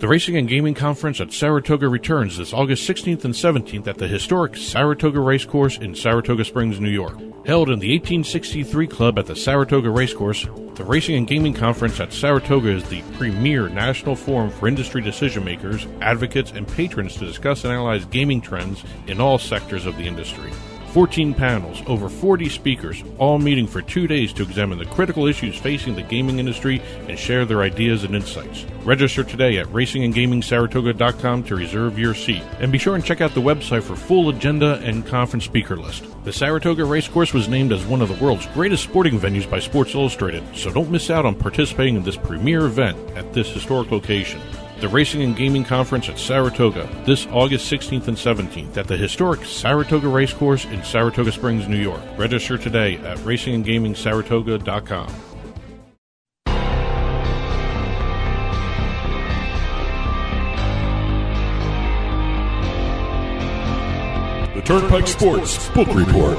The Racing and Gaming Conference at Saratoga returns this August 16th and 17th at the historic Saratoga Racecourse in Saratoga Springs, New York. Held in the 1863 Club at the Saratoga Racecourse, the Racing and Gaming Conference at Saratoga is the premier national forum for industry decision makers, advocates, and patrons to discuss and analyze gaming trends in all sectors of the industry. 14 panels, over 40 speakers, all meeting for 2 days to examine the critical issues facing the gaming industry and share their ideas and insights. Register today at racingandgamingsaratoga.com to reserve your seat. And be sure and check out the website for full agenda and conference speaker list. The Saratoga Racecourse was named as one of the world's greatest sporting venues by Sports Illustrated, so don't miss out on participating in this premier event at this historic location. The Racing and Gaming Conference at Saratoga, this August 16th and 17th at the historic Saratoga Racecourse in Saratoga Springs, New York. Register today at racingandgamingsaratoga.com. The Turnpike Sports Book Report.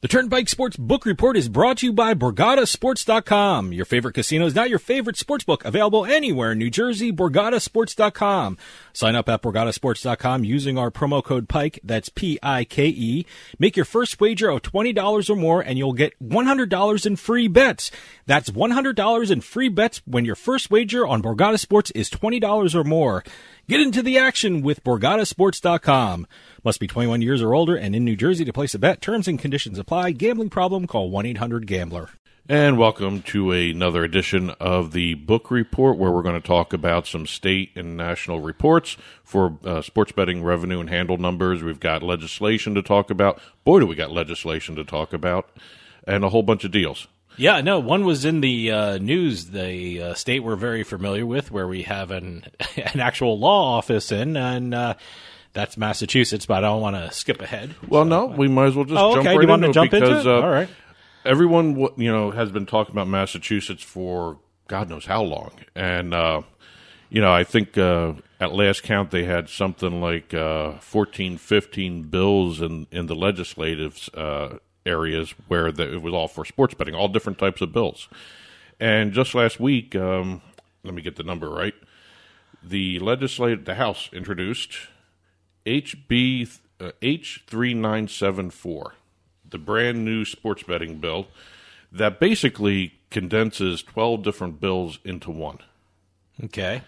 The Turnpike Sports Book Report is brought to you by BorgataSports.com. Your favorite casino is now your favorite sportsbook. Available anywhere in New Jersey, BorgataSports.com. Sign up at BorgataSports.com using our promo code PIKE. That's P-I-K-E. Make your first wager of $20 or more, and you'll get $100 in free bets. That's $100 in free bets when your first wager on Borgata Sports is $20 or more. Get into the action with BorgataSports.com. Must be 21 years or older and in New Jersey to place a bet. Terms and conditions apply. Gambling problem? Call 1-800-GAMBLER. And welcome to another edition of the Book Report, where we're going to talk about some state and national reports for sports betting revenue and handle numbers. We've got legislation to talk about. Boy, do we got legislation to talk about. And a whole bunch of deals. Yeah, no, one was in the news, the state we're very familiar with, where we have an actual law office in, and that's Massachusetts, but I don't want to skip ahead. Well, so, no, we might as well just jump into it. All right. Everyone, has been talking about Massachusetts for God knows how long. And, I think at last count they had something like 14, 15 bills in the legislative areas where it was all for sports betting, all different types of bills. And just last week, let me get the number right, the House introduced H3974, the brand new sports betting bill that basically condenses 12 different bills into one. Okay.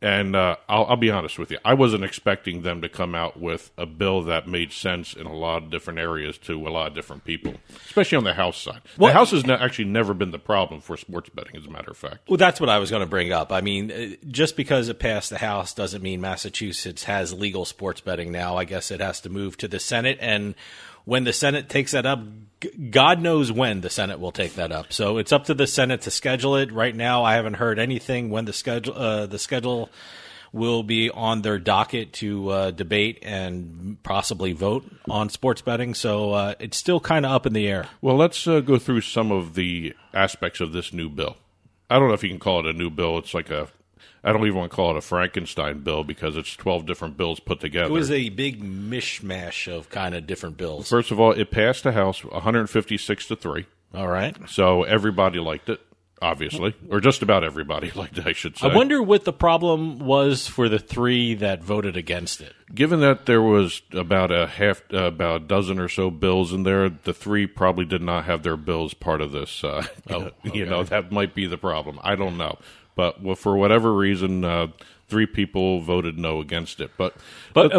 And I'll be honest with you. I wasn't expecting them to come out with a bill that made sense in a lot of different areas to a lot of different people, especially on the House side. Well, the House has actually never been the problem for sports betting, as a matter of fact. Well, that's what I was going to bring up. I mean, just because it passed the House doesn't mean Massachusetts has legal sports betting now. I guess it has to move to the Senate, and when the Senate takes that up, God knows when the Senate will take that up. So it's up to the Senate to schedule it. Right now, I haven't heard anything when the schedule will be on their docket to debate and possibly vote on sports betting. So it's still kind of up in the air. Well, let's go through some of the aspects of this new bill. I don't know if you can call it a new bill. It's like I don't even want to call it a Frankenstein bill because it's 12 different bills put together. It was a big mishmash of kind of different bills. First of all, it passed the House 156-3. All right. So everybody liked it, obviously, or just about everybody liked it, I should say. I wonder what the problem was for the three that voted against it. Given that there was about a dozen or so bills in there, the three probably did not have their bills part of this. Okay. That might be the problem. I don't know. But for whatever reason, three people voted no against it. But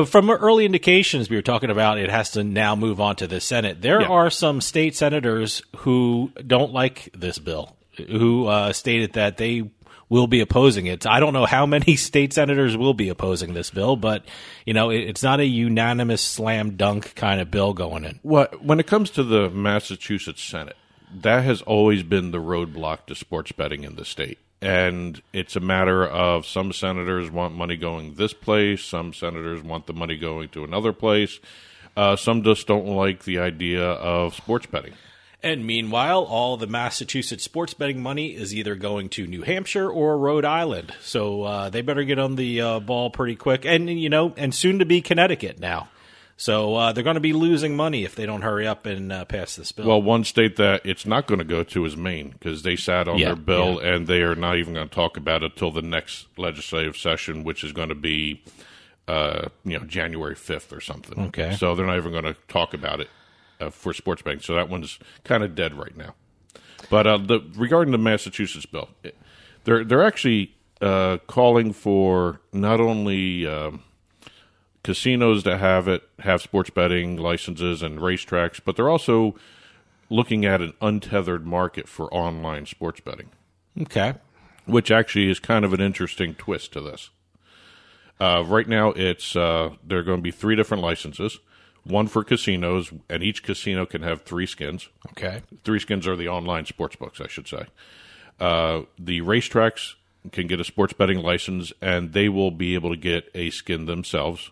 from early indications we were talking about, it has to now move on to the Senate. There are some state senators who don't like this bill, who stated that they will be opposing it. I don't know how many state senators will be opposing this bill, but it's not a unanimous slam dunk kind of bill going in. Well, when it comes to the Massachusetts Senate, that has always been the roadblock to sports betting in the state. And it's a matter of some senators want money going this place, some senators want the money going to another place. Some just don't like the idea of sports betting. And meanwhile, all the Massachusetts sports betting money is either going to New Hampshire or Rhode Island. So they better get on the ball pretty quick. And soon to be Connecticut now. So they're going to be losing money if they don't hurry up and pass this bill. Well, one state that it's not going to go to is Maine, because they sat on their bill, and they are not even going to talk about it till the next legislative session, which is going to be January 5th or something. Okay. So they're not even going to talk about it for sports betting. So that one's kind of dead right now. But regarding the Massachusetts bill, they're actually calling for not only casinos to have sports betting licenses and racetracks, but they're also looking at an untethered market for online sports betting. Okay. Which actually is kind of an interesting twist to this. Right now, it's there are going to be three different licenses. One for casinos, and each casino can have three skins. Okay. Three skins are the online sports books, I should say. The racetracks can get a sports betting license, and they will be able to get a skin themselves.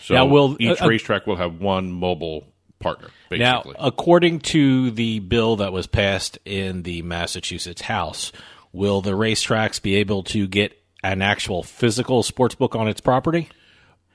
So now each racetrack will have one mobile partner, basically. Now, according to the bill that was passed in the Massachusetts House, will the racetracks be able to get an actual physical sports book on its property?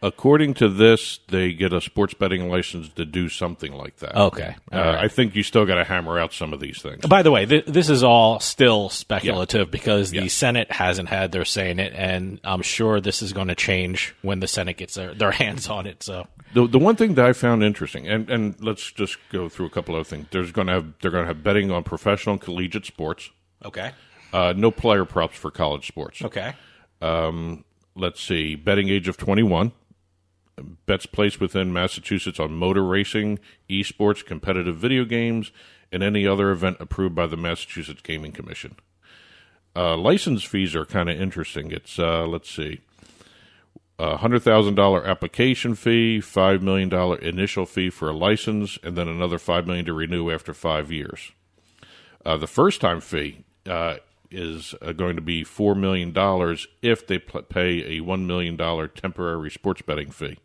According to this, they get a sports betting license to do something like that. Okay. Right. I think you still got to hammer out some of these things. By the way, this is all still speculative because the Senate hasn't had their say in it, and I'm sure this is going to change when the Senate gets their hands on it. So the one thing that I found interesting, and let's just go through a couple other things. They're going to have betting on professional and collegiate sports. Okay. No player props for college sports. Okay. Let's see, betting age of 21. Bets placed within Massachusetts on motor racing, esports, competitive video games, and any other event approved by the Massachusetts Gaming Commission. License fees are kind of interesting. It's, let's see, a $100,000 application fee, $5 million initial fee for a license, and then another $5 million to renew after 5 years. The first-time fee is going to be $4 million if they pay a $1 million temporary sports betting fee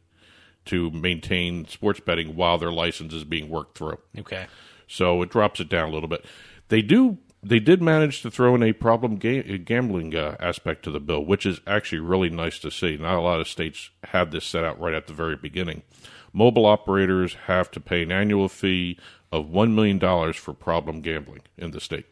to maintain sports betting while their license is being worked through. Okay. So it drops it down a little bit. They did manage to throw in a problem gambling aspect to the bill, which is actually really nice to see. Not a lot of states had this set out right at the very beginning. Mobile operators have to pay an annual fee of $1 million for problem gambling in the state.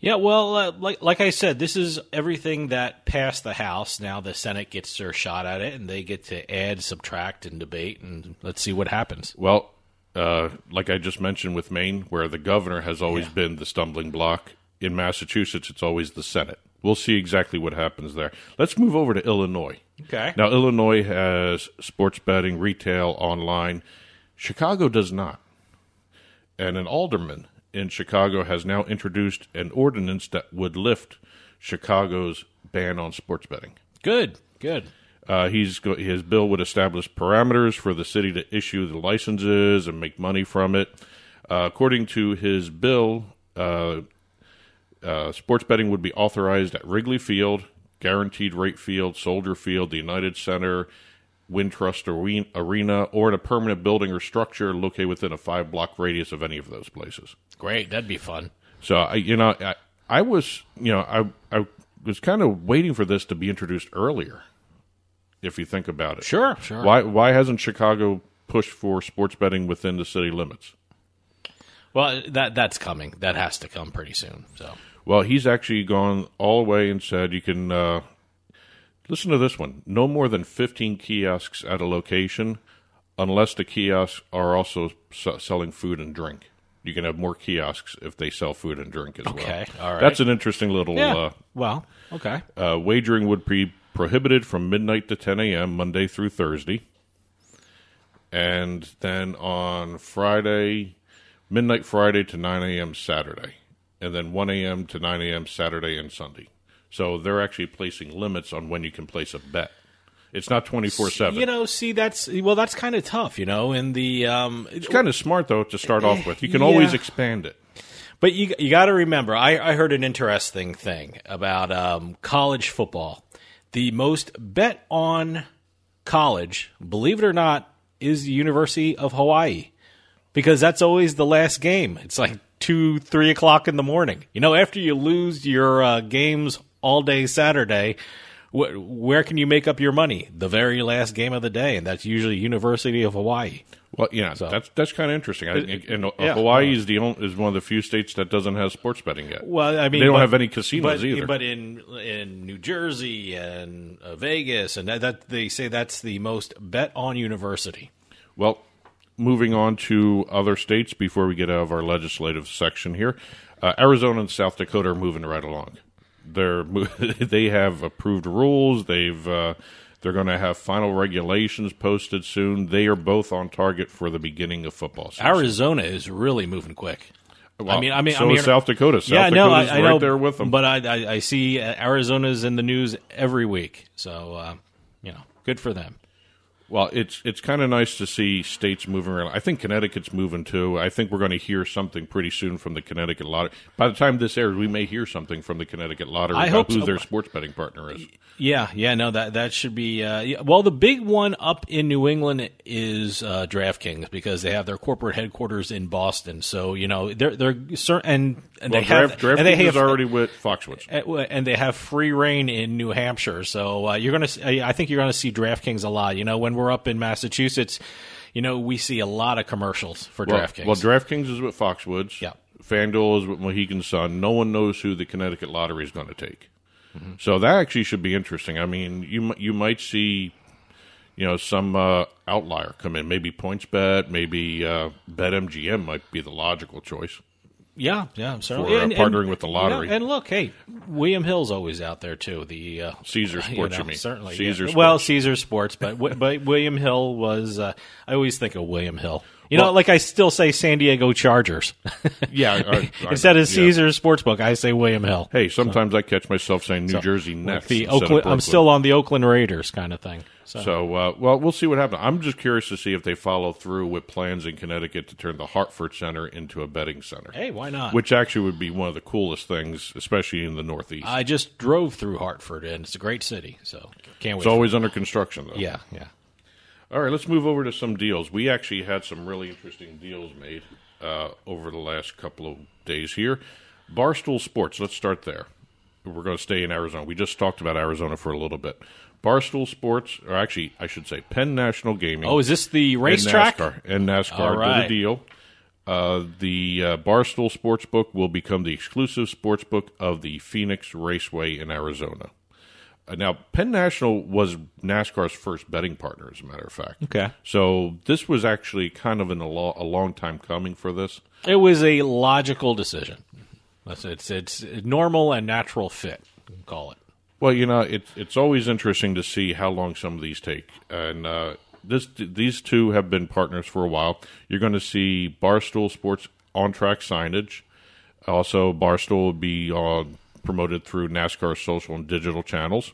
Yeah, well, like I said, this is everything that passed the House. Now the Senate gets their shot at it, and they get to add, subtract, and debate, and let's see what happens. Well, like I just mentioned with Maine, where the governor has always been the stumbling block, in Massachusetts it's always the Senate. We'll see exactly what happens there. Let's move over to Illinois. Okay. Now, Illinois has sports betting, retail, online. Chicago does not. And an alderman in Chicago has now introduced an ordinance that would lift Chicago's ban on sports betting. Good. His bill would establish parameters for the city to issue the licenses and make money from it. According to his bill, sports betting would be authorized at Wrigley Field, Guaranteed Rate Field, Soldier Field, the United Center, Wind Trust Arena, or in a permanent building or structure located within a 5-block radius of any of those places. Great, that'd be fun. So, I was kind of waiting for this to be introduced earlier, if you think about it. Sure. Why hasn't Chicago pushed for sports betting within the city limits? Well, that's coming. That has to come pretty soon. So, well, he's actually gone all the way and said you can. Listen to this one. No more than 15 kiosks at a location unless the kiosks are also selling food and drink. You can have more kiosks if they sell food and drink as well. Okay, all right. That's an interesting little... Yeah, okay. Wagering would be prohibited from midnight to 10 a.m., Monday through Thursday. And then on Friday, midnight Friday to 9 a.m. Saturday. And then 1 a.m. to 9 a.m. Saturday and Sunday. So they're actually placing limits on when you can place a bet. It's not 24/7. You know, see, that's kind of tough. You know, in the it's kind of smart though to start off with. You can always expand it. But you got to remember, I heard an interesting thing about college football. The most bet on college, believe it or not, is the University of Hawaii, because that's always the last game. It's like 2-3 o'clock in the morning. You know, after you lose your games all day Saturday where can you make up your money? The very last game of the day, and that's usually University of Hawaii. Well, yeah, so that's kind of interesting. Hawaii is one of the few states that doesn't have sports betting yet. Well, I mean, they don't have any casinos either. But in New Jersey and Vegas, and that they say that's the most bet on university. Well, moving on to other states before we get out of our legislative section here, Arizona and South Dakota are moving right along. They have approved rules. They're going to have final regulations posted soon. They are both on target for the beginning of football season. Arizona is really moving quick. Well, I mean, is South Dakota. South Dakota's there with them. But I see Arizona's in the news every week. So, good for them. Well, it's kind of nice to see states moving around. I think Connecticut's moving, too. I think we're going to hear something pretty soon from the Connecticut Lottery. By the time this airs, we may hear something from the Connecticut Lottery about who their sports betting partner is. That should be... the big one up in New England is DraftKings, because they have their corporate headquarters in Boston. So, they're certain... DraftKings is already with Foxwoods. And they have free reign in New Hampshire. So, I think you're going to see DraftKings a lot. When we're up in Massachusetts, we see a lot of commercials for DraftKings. Well, DraftKings is with Foxwoods. Yeah. FanDuel is with Mohegan Sun. No one knows who the Connecticut Lottery is going to take. Mm-hmm. So that actually should be interesting. I mean, you might see, some outlier come in. Maybe PointsBet, maybe BetMGM might be the logical choice. Yeah, I'm sorry. Partnering with the lottery. And look, hey, William Hill's always out there too. The Caesars Sports, you mean? Certainly, Caesars. Yeah. Well, Caesars Sports, but William Hill was. I always think of William Hill. Like I still say San Diego Chargers. Instead of Caesars Sportsbook, I say William Hill. Hey, sometimes I catch myself saying New Jersey Nets. I'm still on the Oakland Raiders kind of thing. So, we'll see what happens. I'm just curious to see if they follow through with plans in Connecticut to turn the Hartford Center into a betting center. Hey, why not? Which actually would be one of the coolest things, especially in the Northeast. I just drove through Hartford, and it's a great city, so can't wait. It's always under construction, though. Yeah. All right, let's move over to some deals. We actually had some really interesting deals made over the last couple of days here. Barstool Sports, let's start there. We're going to stay in Arizona. We just talked about Arizona for a little bit. Barstool Sports, or actually, I should say, Penn National Gaming. Oh, is this the racetrack? And NASCAR did a deal. The Barstool Sportsbook will become the exclusive sportsbook of the Phoenix Raceway in Arizona. Now, Penn National was NASCAR's first betting partner, as a matter of fact. Okay. So this was actually kind of a long time coming for this. It was a logical decision. It's a normal and natural fit, call it. Well, it's always interesting to see how long some of these take, and these two have been partners for a while. You're going to see Barstool Sports on-track signage. Also, Barstool will be promoted through NASCAR's social and digital channels.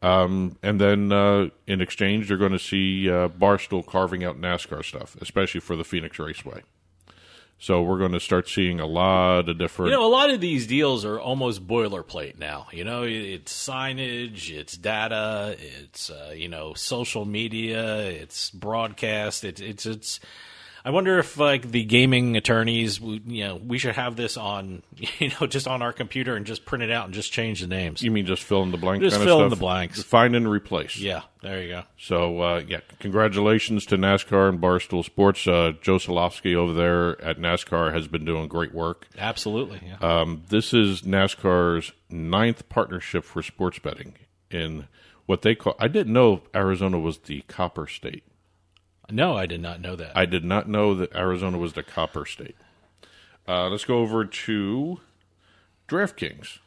And then in exchange, you're going to see Barstool carving out NASCAR stuff, especially for the Phoenix Raceway. So we're going to start seeing a lot of different... a lot of these deals are almost boilerplate now. It's signage, it's data, it's, social media, it's broadcast. It's. I wonder if, like, the gaming attorneys, we should have this on, just on our computer and just print it out and just change the names. You mean just fill in the blank kind of stuff? Just fill in the blanks. Find and replace. Yeah, there you go. So, congratulations to NASCAR and Barstool Sports. Joe Solofsky over there at NASCAR has been doing great work. Absolutely, yeah. This is NASCAR's 9th partnership for sports betting in what they call... I didn't know Arizona was the copper state. No, I did not know that. I did not know that Arizona was the copper state. Let's go over to DraftKings.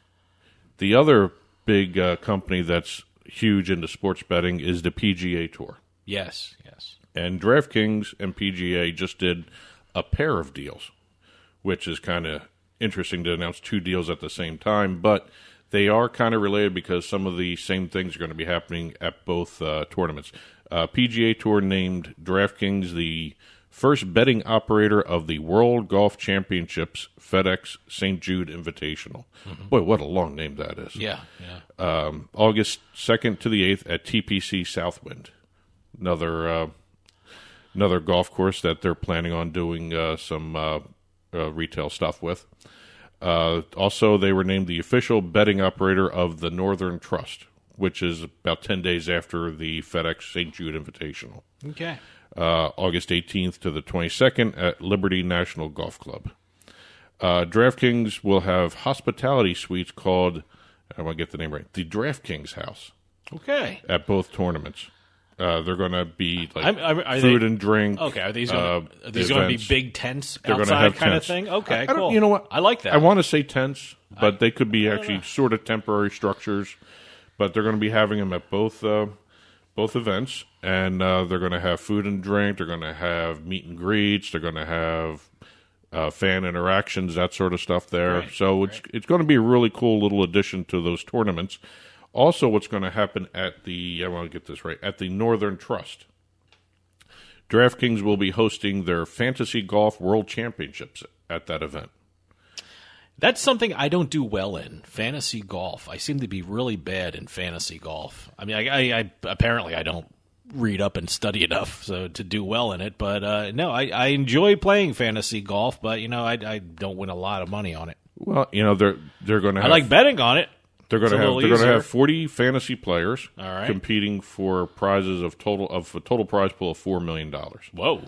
The other big company that's huge into sports betting is the PGA Tour. Yes. And DraftKings and PGA just did a pair of deals, which is kind of interesting to announce two deals at the same time, but they are kind of related because some of the same things are going to be happening at both tournaments. PGA Tour named DraftKings the first betting operator of the World Golf Championships FedEx St. Jude Invitational. Mm-hmm. Boy, what a long name that is. Yeah. August 2nd to the 8th at TPC Southwind. Another golf course that they're planning on doing some retail stuff with. Also, they were named the official betting operator of the Northern Trust, which is about 10 days after the FedEx St. Jude Invitational. Okay. August 18th to the 22nd at Liberty National Golf Club. DraftKings will have hospitality suites called, I want to get the name right, the DraftKings House. Okay. At both tournaments. They're going to be like food and drink. Okay, are these going to be big tents outside kind of thing? Okay, cool. You know what? I like that. I want to say tents, but they could be actually sort of temporary structures. But they're going to be having them at both events, and they're going to have food and drink. They're going to have meet and greets. They're going to have fan interactions, that sort of stuff there. Right, so it's going to be a really cool little addition to those tournaments. Also, what's going to happen at the, I want to get this right, at the Northern Trust. DraftKings will be hosting their Fantasy Golf World Championships at that event. That's something I don't do well in, fantasy golf. I seem to be really bad in fantasy golf. I mean, I apparently I don't read up and study enough to do well in it, but no, I enjoy playing fantasy golf, but, you know, I don't win a lot of money on it. Well, you know, they're going to have... I like betting on it. They're going to have 40 fantasy players competing for prizes of a total prize pool of $4 million. Whoa.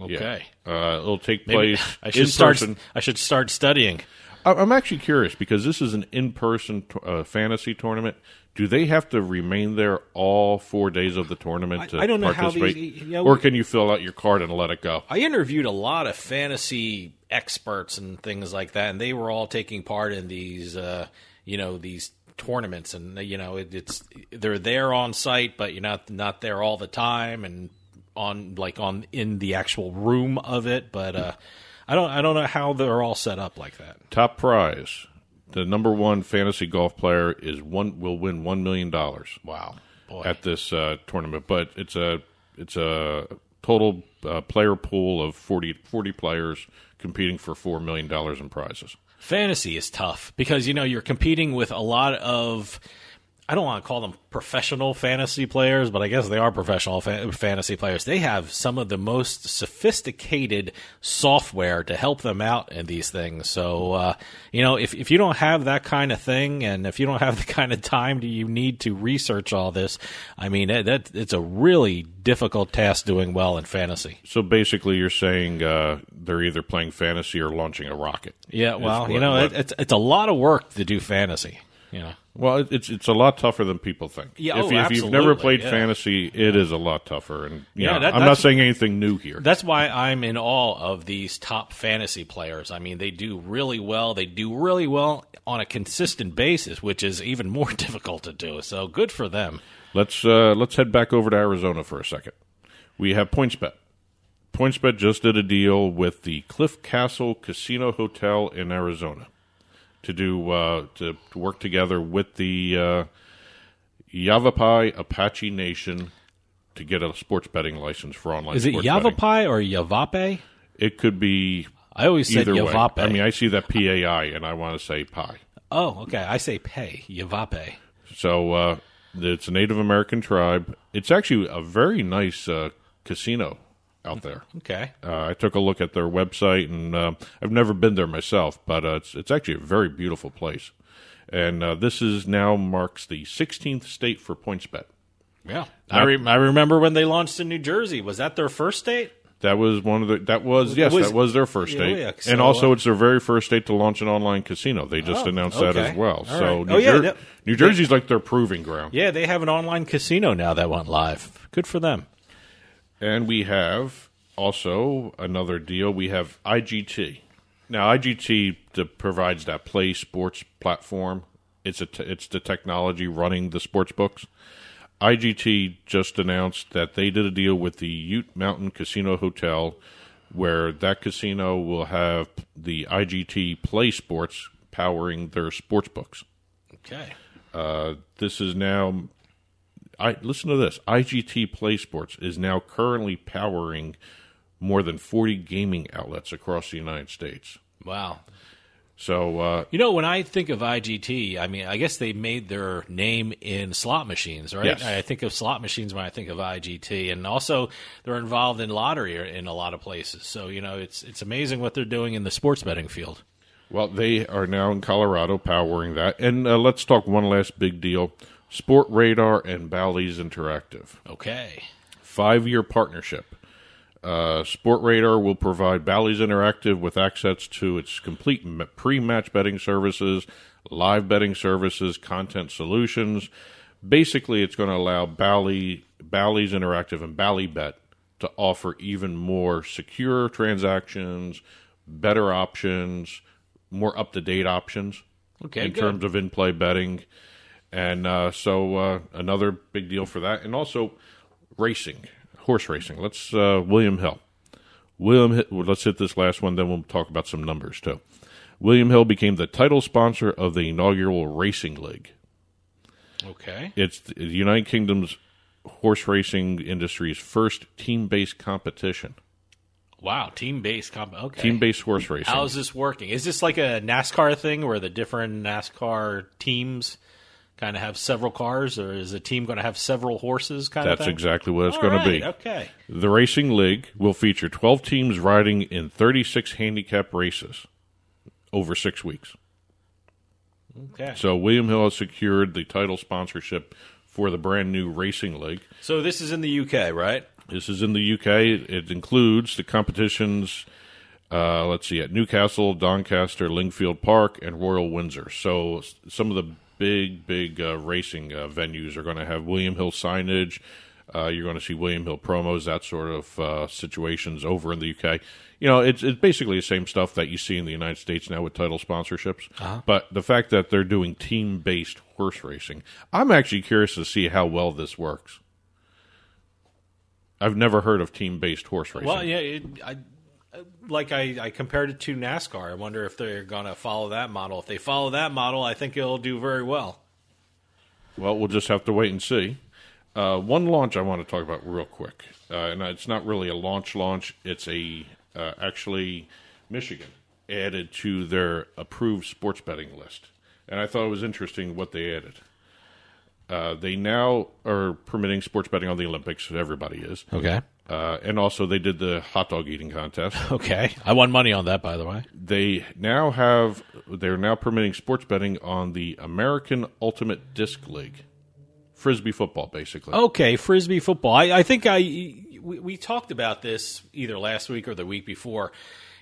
Okay. Yeah. It'll take place in person. I should start studying. I'm actually curious because this is an in-person fantasy tournament. Do they have to remain there all 4 days of the tournament to participate? I don't know how these, or can you fill out your card and let it go? I interviewed a lot of fantasy experts and things like that, and they were all taking part in these these tournaments, and you know they're there on site, but you're not there all the time and in the actual room of it. But I don't know how they're all set up like that. Top prize, the number one fantasy golf player will win $1 million. Wow, boy. At this tournament, but it's a total player pool of 40 players competing for $4 million in prizes. Fantasy is tough because, you know, you're competing with a lot of, I don't want to call them professional fantasy players, but I guess they are professional fantasy players. They have some of the most sophisticated software to help them out in these things. So, if you don't have that kind of thing and if you don't have the kind of time you need to research all this, I mean, that it's a really difficult task doing well in fantasy. So basically you're saying they're either playing fantasy or launching a rocket. Yeah, well, it's a lot of work to do fantasy. Yeah. Well, it's a lot tougher than people think. Yeah, if you've never played fantasy, it is a lot tougher. And I'm not saying anything new here. That's why I'm in awe of these top fantasy players. I mean, they do really well. They do really well on a consistent basis, which is even more difficult to do. So good for them. Let's head back over to Arizona for a second. We have PointsBet. PointsBet just did a deal with the Cliff Castle Casino Hotel in Arizona to do to work together with the Yavapai Apache Nation to get a sports betting license for online sports betting. Is it Yavapai or Yavapai? It could be. I always said Yavapai. I mean, I see that PAI and I want to say pi. Oh, okay. I say pay, Yavapai. So it's a Native American tribe. It's actually a very nice casino out there. Okay. I took a look at their website, and I've never been there myself, but it's actually a very beautiful place. And this is now marks the 16th state for PointsBet. Yeah. I remember when they launched in New Jersey. Was that their first state? That was that was their first state. Yeah, so, and also it's their very first state to launch an online casino. They just announced that as well. All so right. New Jersey's like their proving ground. Yeah, they have an online casino now that went live. Good for them. And we have also another deal. We have IGT. Now, IGT provides that Play Sports platform. It's the technology running the sports books. IGT just announced that they did a deal with the Ute Mountain Casino Hotel, where that casino will have the IGT Play Sports powering their sports books. Okay. This is now... listen to this. IGT Play Sports is now currently powering more than 40 gaming outlets across the United States. Wow. So, when I think of IGT, I mean, I guess they made their name in slot machines, right? Yes. I think of slot machines when I think of IGT, and also they're involved in lottery in a lot of places. So, you know, it's amazing what they're doing in the sports betting field. Well, they are now in Colorado powering that. And let's talk one last big deal. Sport Radar, and Bally's Interactive. Okay. 5-year partnership. Sport Radar will provide Bally's Interactive with access to its complete pre-match betting services, live betting services, content solutions. Basically, it's going to allow Bally's Interactive and BallyBet to offer even more secure transactions, better options, more up-to-date options terms of in-play betting. And so another big deal for that. And also racing, horse racing. Let's William Hill. Let's hit this last one, then we'll talk about some numbers too. William Hill became the title sponsor of the inaugural Racing League. Okay. It's the United Kingdom's horse racing industry's first team-based competition. Wow, team-based okay. Team-based horse racing. How is this working? Is this like a NASCAR thing where the different NASCAR teams kind of have several cars, or is a team going to have several horses kind of thing? That's exactly what it's going to be. Okay. The Racing League will feature 12 teams riding in 36 handicap races over 6 weeks. Okay. So William Hill has secured the title sponsorship for the brand-new Racing League. So this is in the U.K., right? This is in the U.K. It includes the competitions, at Newcastle, Doncaster, Lingfield Park, and Royal Windsor. So some of the big racing venues are going to have William Hill signage. You're going to see William Hill promos, that sort of situations over in the U.K. You know, it's basically the same stuff that you see in the United States now with title sponsorships. Uh-huh. But the fact that they're doing team-based horse racing, I'm actually curious to see how well this works. I've never heard of team-based horse racing. Well, yeah, I compared it to NASCAR. I wonder if they're going to follow that model. If they follow that model, I think it'll do very well. Well, we'll just have to wait and see. One launch I want to talk about real quick, and it's not really a launch. It's actually Michigan added to their approved sports betting list, and I thought it was interesting what they added. They now are permitting sports betting on the Olympics. Everybody is. Okay. And also they did the hot dog eating contest. Okay. I won money on that, by the way. They're now permitting sports betting on the American Ultimate Disc League. Frisbee football, basically. Okay, Frisbee football. I think we talked about this either last week or the week before.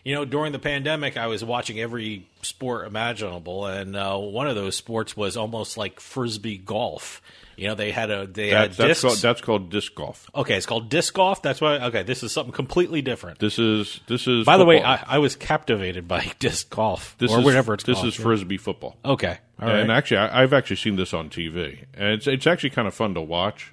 You know, during the pandemic, I was watching every sport imaginable, and one of those sports was almost like Frisbee golf. You know, they had discs. That's called disc golf. Okay, it's called disc golf. That's why. Okay, this is something completely different. This is. By football. The way, I was captivated by disc golf whatever it's called. This is Frisbee football. Okay, all right. And actually, I've actually seen this on TV, and it's actually kind of fun to watch.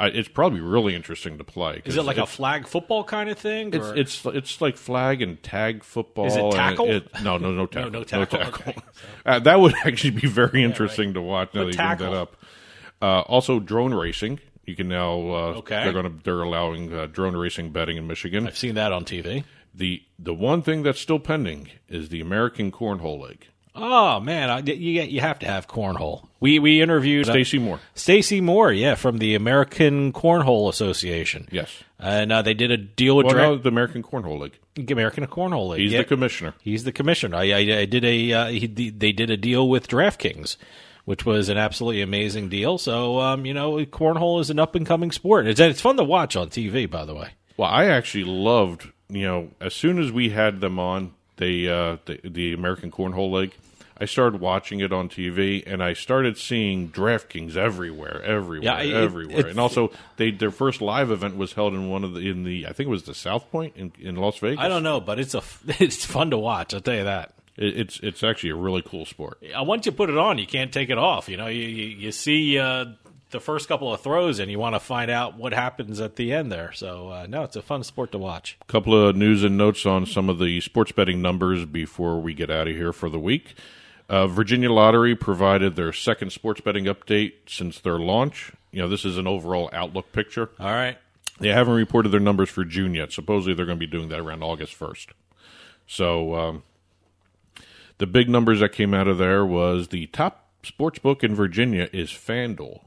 It's probably really interesting to play. Is it like a flag football kind of thing? Or? It's like flag and tag football. Is it tackle? No tackle. No tackle. Okay. That would actually be very interesting to watch. Now that you bring that up. Also, drone racing. You can now. They're allowing drone racing betting in Michigan. I've seen that on TV. The one thing that's still pending is the American Cornhole League. Oh man, you have to have cornhole. We interviewed Stacy Moore. Stacy Moore, yeah, from the American Cornhole Association. Yes, and they did a deal with the American Cornhole League. American Cornhole League. He's the commissioner. He's the commissioner. They did a deal with DraftKings, which was an absolutely amazing deal. So cornhole is an up and coming sport. It's fun to watch on TV, by the way. Well, I actually loved as soon as we had them on the American Cornhole League. I started watching it on TV, and I started seeing DraftKings everywhere. And also, their first live event was held in I think it was the South Point in Las Vegas. I don't know, but it's fun to watch. I'll tell you that. It's actually a really cool sport. Once you put it on, you can't take it off. You know, you see the first couple of throws, and you want to find out what happens at the end there. So, it's a fun sport to watch. A couple of news and notes on some of the sports betting numbers before we get out of here for the week. Virginia Lottery provided their second sports betting update since their launch. You know, this is an overall outlook picture. All right. They haven't reported their numbers for June yet. Supposedly they're going to be doing that around August 1st. So the big numbers that came out of there was the top sports book in Virginia is FanDuel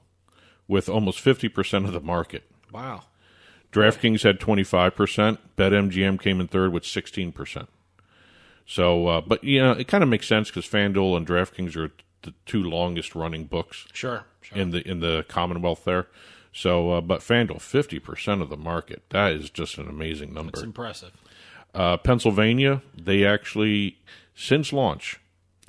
with almost 50% of the market. Wow. DraftKings had 25%. BetMGM came in third with 16%. So, but, it kind of makes sense because FanDuel and DraftKings are the two longest running books. Sure. In the Commonwealth there. So, but FanDuel, 50% of the market. That is just an amazing number. It's impressive. Pennsylvania, they actually, since launch,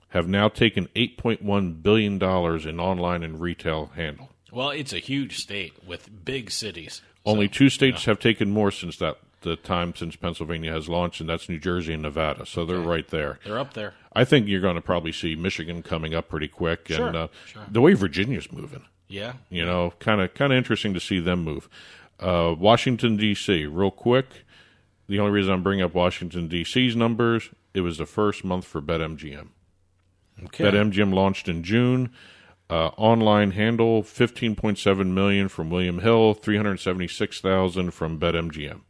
have now taken $8.1 billion in online and retail handle. Well, it's a huge state with big cities. Only two states have taken more since the time since Pennsylvania has launched, and that's New Jersey and Nevada. So they're right there. They're up there. I think you're going to probably see Michigan coming up pretty quick. Sure. And the way Virginia's moving. Yeah. You know, kind of interesting to see them move. Washington, D.C., real quick. The only reason I'm bringing up Washington, D.C.'s numbers, it was the first month for BetMGM. Okay. BetMGM launched in June. Online handle, 15.7 million from William Hill, 376,000 from BetMGM.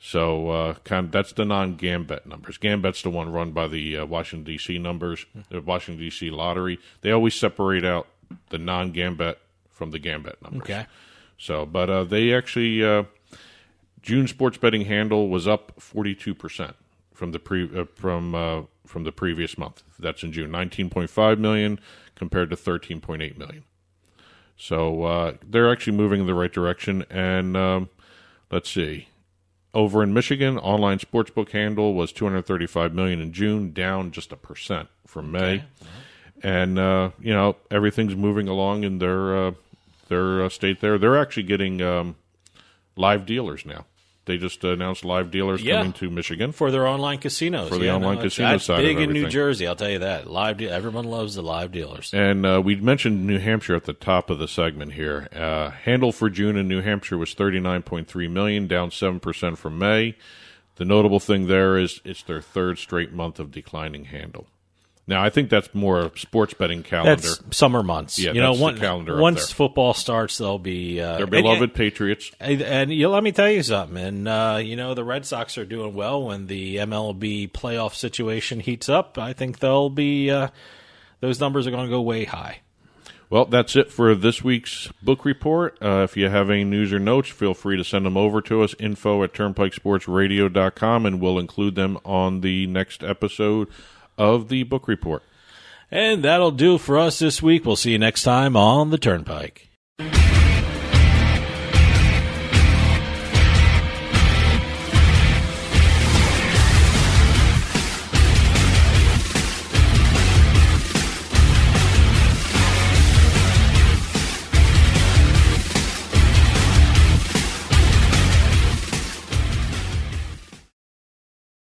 So that's the non-Gambet numbers. Gambet's the one run by the Washington, D.C. numbers, the Washington, D.C. lottery. They always separate out the non-Gambet from the Gambet numbers. Okay. So, but they actually, June sports betting handle was up 42% from the previous month. That's in June, 19.5 million compared to 13.8 million. So they're actually moving in the right direction. And let's see, over in Michigan, online sportsbook handle was 235 million in June, down just 1% from May. Okay. And you know, everything's moving along in their state. There, they're actually getting live dealers now. They just announced live dealers coming to Michigan. For their online casinos. For the online casino side of everything. That's big in New Jersey, I'll tell you that. Everyone loves the live dealers. And we mentioned New Hampshire at the top of the segment here. Handle for June in New Hampshire was $39.3 million, down 7% from May. The notable thing there is it's their third straight month of declining handle. Now, I think that's more a sports betting calendar. That's summer months. Yeah, the calendar once football starts, they'll be... their beloved Patriots. And let me tell you something. And, the Red Sox are doing well when the MLB playoff situation heats up. I think they'll be... those numbers are going to go way high. Well, that's it for this week's book report. If you have any news or notes, feel free to send them over to us, info@turnpikesportsradio.com, and we'll include them on the next episode of the book report. And that'll do for us this week. We'll see you next time on the Turnpike.